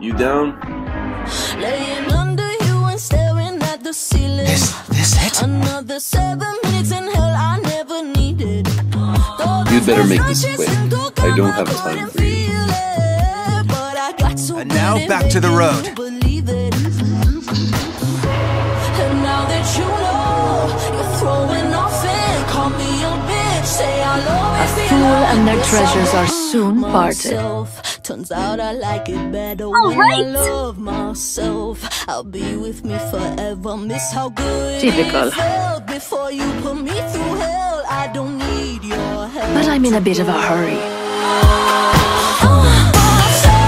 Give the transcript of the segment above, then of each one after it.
You down? Laying under you and staring at the ceiling. This it? Another 7 minutes in hell I never needed. You'd better make this quick. I don't have time for you. And now back to the road. And now that you know, you're throwing off it. Call me a bitch, say I love you. A fool and their treasures are soon parted. Turns out I like it better when I love myself. I'll be with me forever. Miss how good it felt before you put me through hell. I don't need your help. But I'm in a bit of a hurry.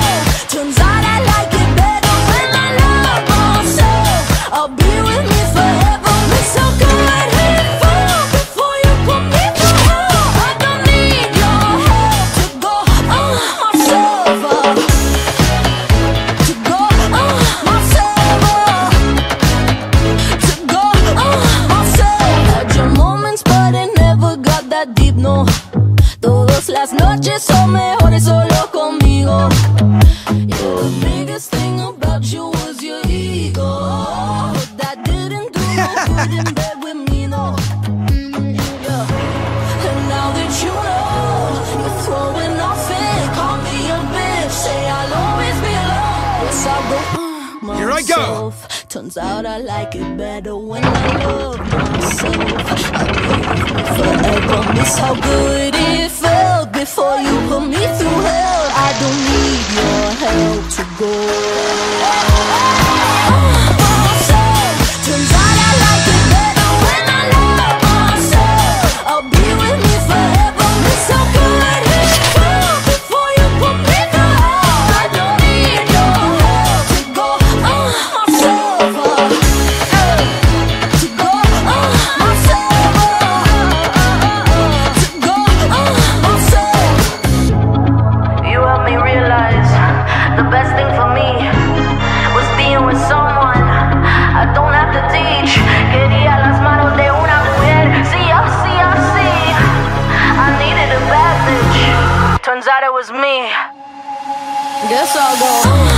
Turns out I like it better when I love myself. I'll be with me forever. Miss how good it felt before you put me through hell. I don't need your help to go myself. No, todos las noches son mejores solo conmigo. The biggest thing about you was your ego. But that didn't do no good in bed with me, no. And now that you know, you're throwing off it. Call me a bitch, say I'll always be alone. Yes, I'll go myself. Here I go. Turns out I like it better when I love myself. I'll forever miss how good it felt before you put me through hell. I don't need your help to go. Turns out I like it better when I love myself. I'll be with me forever. Miss how good it felt before you put me through hell. I don't need your help to go. Guess I'll go.